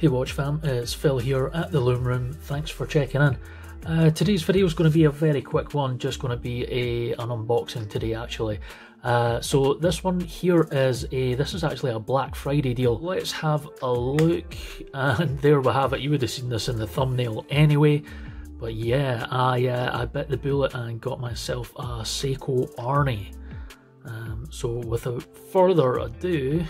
Hey watch fam, it's Phil here at The Lume Room. Thanks for checking in. Today's video is going to be a very quick one, just going to be an unboxing today actually. So this one here is actually a Black Friday deal. Let's have a look, and there we have it. You would have seen this in the thumbnail anyway. But yeah, I bit the bullet and got myself a Seiko Arnie. So without further ado,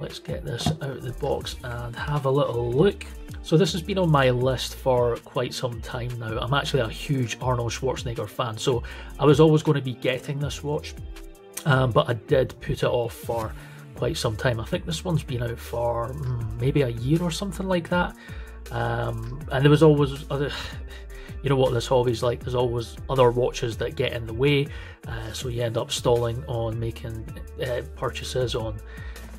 let's get this out of the box and have a little look. So this has been on my list for quite some time now. I'm actually a huge Arnold Schwarzenegger fan, so I was always going to be getting this watch, but I did put it off for quite some time. I think this one's been out for maybe a year or something like that. And there was always other, you know what this hobby's like, there's always other watches that get in the way, so you end up stalling on making purchases on,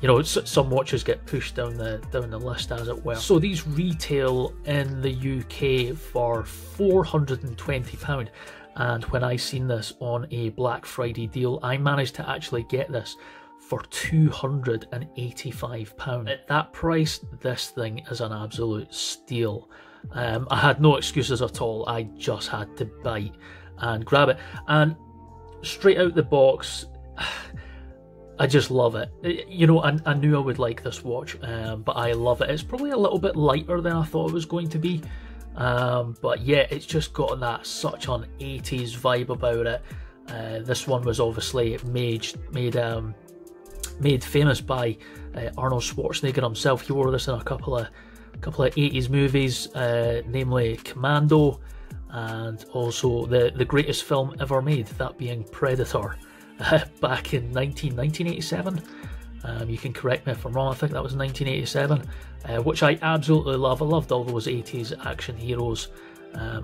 you know, some watches get pushed down the list as it were. So these retail in the UK for £420, and when I seen this on a Black Friday deal, I managed to actually get this for £285. At that price, this thing is an absolute steal. I had no excuses at all. I just had to bite and grab it, and straight out the box I just love it. You know, I knew I would like this watch, but I love it. It's probably a little bit lighter than I thought it was going to be, but yeah, it's just got that such an 80s vibe about it. This one was obviously made famous by Arnold Schwarzenegger himself. He wore this in a couple of 80s movies, namely Commando, and also the greatest film ever made, that being Predator, back in 1987. You can correct me if I'm wrong, I think that was 1987, which I absolutely love. I loved all those 80s action heroes,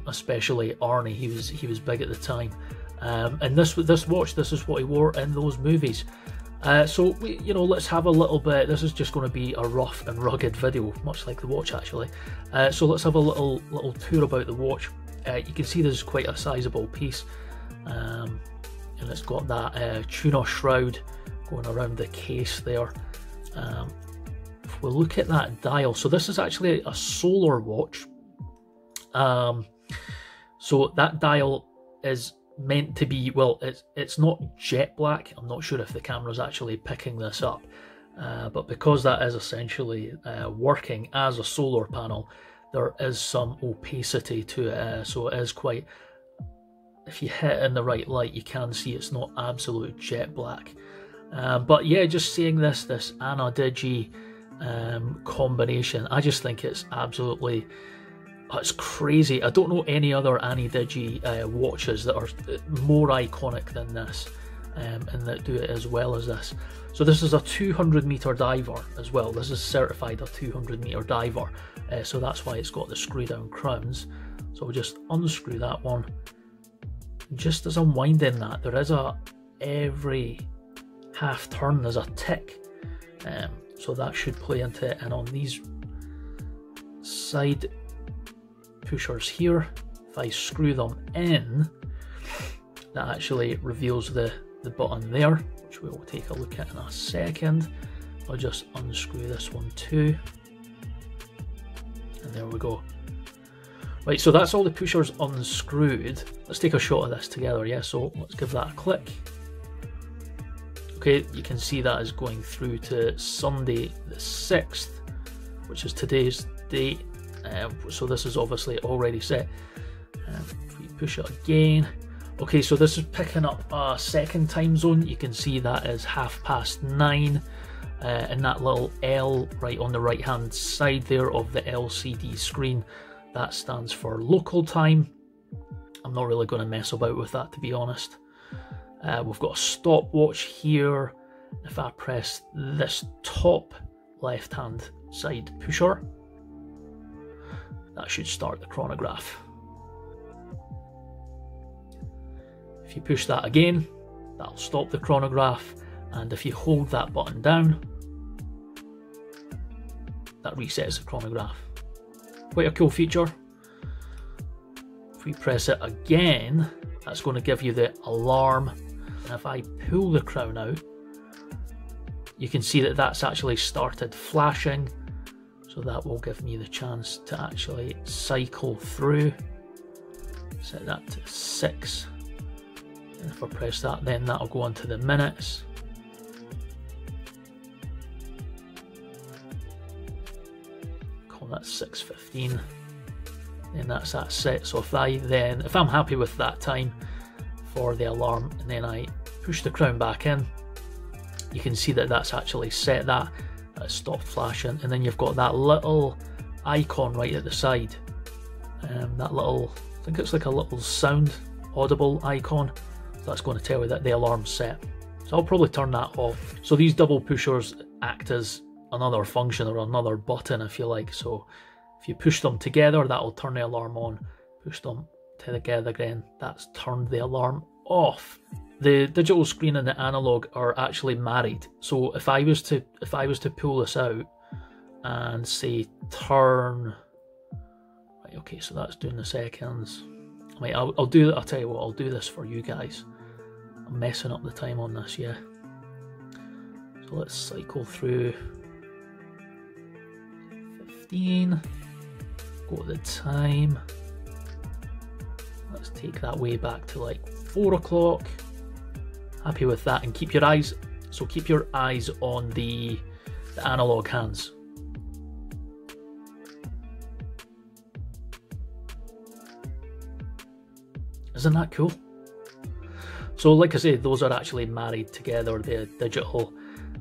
especially Arnie. He was big at the time, and this watch, this is what he wore in those movies. So, you know, let's have a little bit. This is just going to be a rough and rugged video, much like the watch actually. So let's have a little tour about the watch. You can see there's quite a sizable piece, and it's got that tuna shroud going around the case there. If we look at that dial, so this is actually a solar watch. So that dial is meant to be, well, it's not jet black. I'm not sure if the camera's actually picking this up, but because that is essentially working as a solar panel, there is some opacity to it, so it is quite, if you hit in the right light, you can see it's not absolute jet black. But yeah, just seeing this Ana-Digi combination, I just think it's absolutely, it's crazy. I don't know any other Ana-Digi watches that are more iconic than this, and that do it as well as this. So this is a 200 meter diver as well. This is certified a 200 meter diver, so that's why it's got the screw down crowns. So we'll just unscrew that one. Just as I'm winding that, there is every half turn there's a tick, so that should play into it. And on these side pushers here, if I screw them in, that actually reveals the button there, which we will take a look at in a second. I'll just unscrew this one too, and there we go. Right, so that's all the pushers unscrewed. Let's take a shot of this together. Yeah, so let's give that a click. Okay, you can see that is going through to Sunday the 6th, which is today's date. So this is obviously already set. If we push it again, okay, so this is picking up a second time zone. You can see that is 9:30, and that little L right on the right hand side there of the LCD screen, that stands for local time. I'm not really going to mess about with that, to be honest. We've got a stopwatch here. If I press this top left hand side pusher, that should start the chronograph. If you push that again, that'll stop the chronograph, and if you hold that button down, that resets the chronograph. Quite a cool feature. If we press it again, that's going to give you the alarm, and if I pull the crown out, you can see that that's actually started flashing. so that will give me the chance to actually cycle through. Set that to 6, and if I press that, then that'll go on to the minutes. Call that 6:15, and that's that set. So if I then, if I'm happy with that time for the alarm, and then I push the crown back in, you can see that that's actually set that. Stop flashing, and then you've got that little icon right at the side, that little, I think it's like a little sound audible icon, that's going to tell you that the alarm's set. So I'll probably turn that off. So these double pushers act as another function or another button, if you like. So if you push them together, that'll turn the alarm on. Push them together again, that's turned the alarm off. The digital screen and the analog are actually married. So if I was to pull this out and say turn, right, okay, so that's doing the seconds. Wait, I'll do that. I'll tell you what, I'll do this for you guys. I'm messing up the time on this, yeah. So let's cycle through 15. Go to the time. Let's take that way back to like 4 o'clock. Happy with that, and keep your eyes, so keep your eyes on the analog hands. Isn't that cool? So like I said, those are actually married together, the digital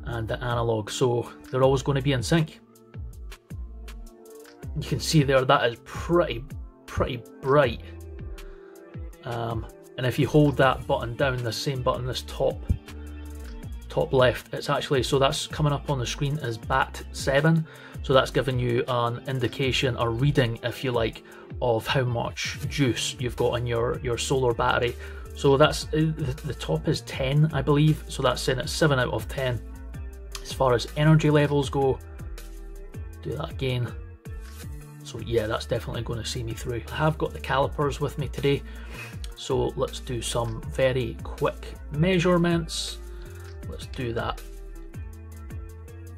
and the analog, so they're always going to be in sync. You can see there, that is pretty bright. And if you hold that button down, the same button, this top left, it's actually, so that's coming up on the screen as BAT7. So that's giving you an indication, a reading, if you like, of how much juice you've got in your solar battery. So that's, the top is 10, I believe. So that's saying it's 7 out of 10. As far as energy levels go, do that again. So yeah, that's definitely going to see me through. I have got the calipers with me today. So let's do some very quick measurements. Let's do that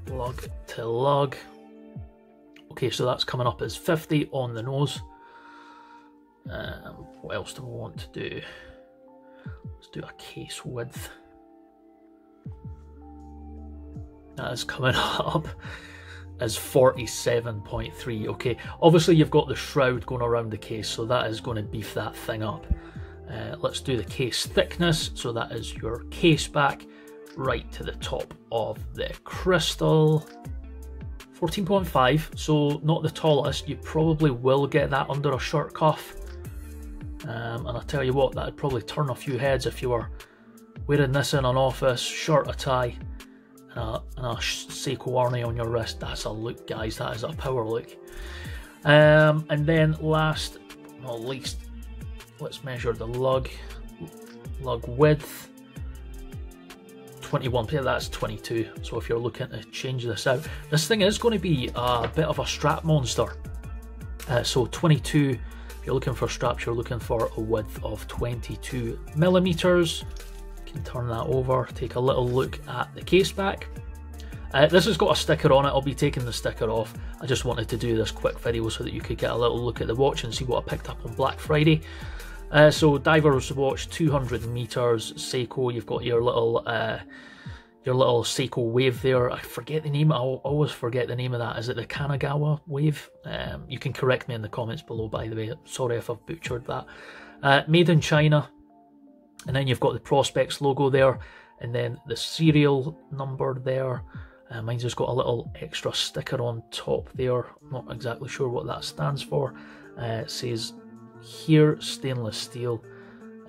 lug to lug. Okay, so that's coming up as 50 on the nose. What else do we want to do? Let's do a case width. That is coming up as 47.3. okay, obviously you've got the shroud going around the case, so that is going to beef that thing up. Let's do the case thickness, so that is your case back right to the top of the crystal. 14.5, so not the tallest. You probably will get that under a shirt cuff, and I'll tell you what, that would probably turn a few heads if you were wearing this in an office, shirt, a tie, and a Seiko Arnie on your wrist. That's a look, guys, that is a power look. And then last but not least, let's measure the lug width. 21, that's 22. So if you're looking to change this out, this thing is going to be a bit of a strap monster. So 22, if you're looking for straps, you're looking for a width of 22 millimeters. You can turn that over, take a little look at the case back. This has got a sticker on it. I'll be taking the sticker off. I just wanted to do this quick video so that you could get a little look at the watch and see what I picked up on Black Friday. So diver's watch, 200 meters, Seiko. You've got your little Seiko wave there. I forget the name. I always forget the name of that. Is it the Kanagawa wave? You can correct me in the comments below, by the way. Sorry if I've butchered that. Made in China. And then you've got the Prospex logo there, and then the serial number there. Mine's just got a little extra sticker on top there. I'm not exactly sure what that stands for. It says here, stainless steel.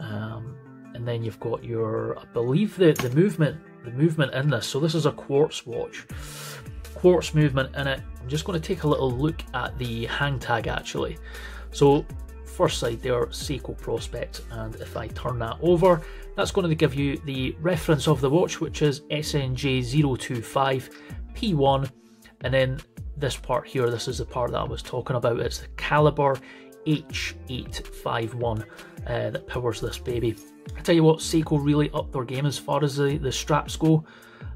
And then you've got your, I believe, the movement in this. So this is a quartz watch. Quartz movement in it. I'm just going to take a little look at the hang tag, actually. So first side there, Seiko Prospect, and if I turn that over, that's going to give you the reference of the watch, which is SNJ025P1, and then this part here, this is the part that I was talking about, it's the caliber H851 that powers this baby. I tell you what, Seiko really upped their game as far as the straps go.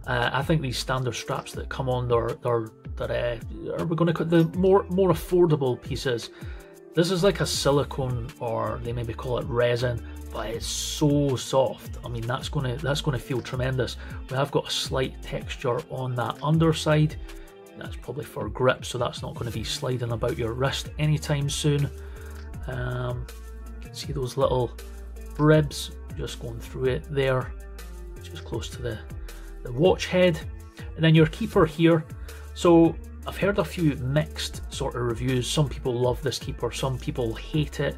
I think these standard straps that come on, they're we're going to cut the more affordable pieces. This is like a silicone, or they maybe call it resin, but it's so soft. I mean, that's going to feel tremendous. We have got a slight texture on that underside. That's probably for grip, so that's not going to be sliding about your wrist anytime soon. You can see those little ribs just going through it there, just close to the watch head. And then your keeper here. So I've heard a few mixed sort of reviews. Some people love this keeper, some people hate it.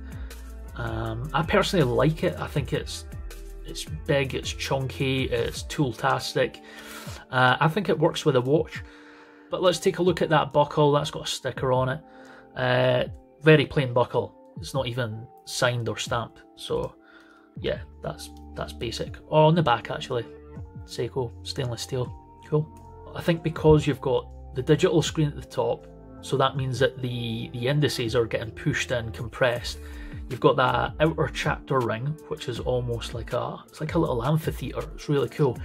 I personally like it. I think it's big, it's chunky, it's tool-tastic. I think it works with a watch. But let's take a look at that buckle. That's got a sticker on it. Very plain buckle. It's not even signed or stamped. So yeah, that's basic. Oh, on the back actually, Seiko stainless steel. Cool. I think because you've got the digital screen at the top, so that means that the indices are getting pushed in, compressed. You've got that outer chapter ring, which is almost like it's like a little amphitheater. It's really cool.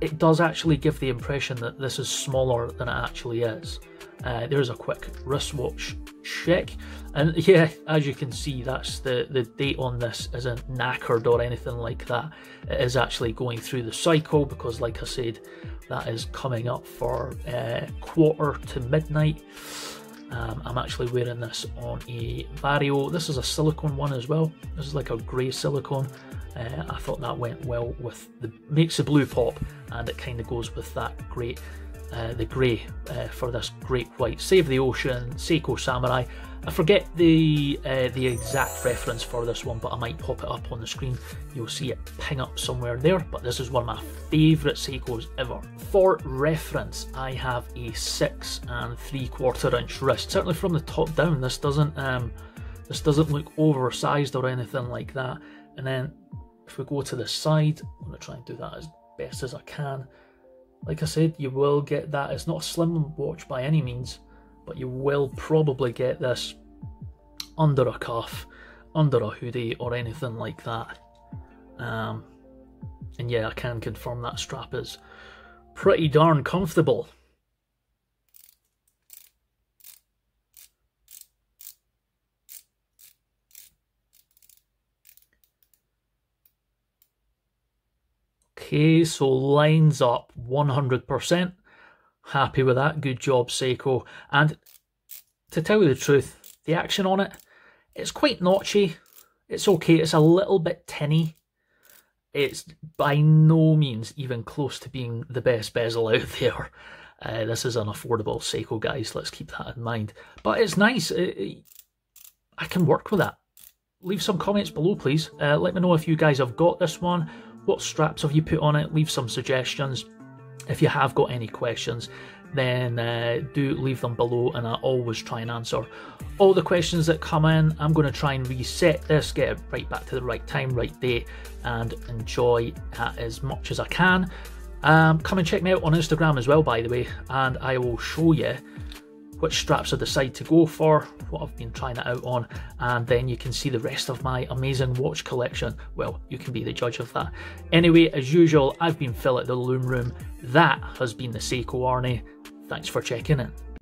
It does actually give the impression that this is smaller than it actually is. There's a quick wristwatch check, and yeah, as you can see, that's the date on this isn't knackered or anything like that. It is actually going through the cycle, because like I said, that is coming up for 1/4 to midnight. I'm actually wearing this on a Vario. This is a silicone one as well. This is like a grey silicone. I thought that went well with makes the blue pop, and it kind of goes with that great, for this great white. Save the Ocean, Seiko Samurai. I forget the exact reference for this one, but I might pop it up on the screen. You'll see it ping up somewhere there. But this is one of my favourite Seikos ever. For reference, I have a 6 3/4 inch wrist. Certainly from the top down, this doesn't look oversized or anything like that. And then if we go to the side, I'm going to try and do that as best as I can. Like I said, you will get that. It's not a slim watch by any means, but you will probably get this under a cuff, under a hoodie or anything like that. And yeah, I can confirm that strap is pretty darn comfortable. Okay, so lines up 100%. Happy with that. Good job, Seiko. And to tell you the truth, the action on it, it's quite notchy. It's okay. It's a little bit tinny. It's by no means even close to being the best bezel out there. This is an affordable Seiko, guys. Let's keep that in mind. But it's nice. I can work with that. Leave some comments below, please. Let me know if you guys have got this one. What straps have you put on it? Leave some suggestions. If you have got any questions, then do leave them below, and I always try and answer all the questions that come in. I'm going to try and reset this, get it right back to the right time, right date, and enjoy that as much as I can. Come and check me out on Instagram as well, by the way, and I will show you which straps I decide to go for, what I've been trying it out on, and then you can see the rest of my amazing watch collection. Well, you can be the judge of that. Anyway, as usual, I've been Phil at the Lume Room. That has been the Seiko Arnie. Thanks for checking in.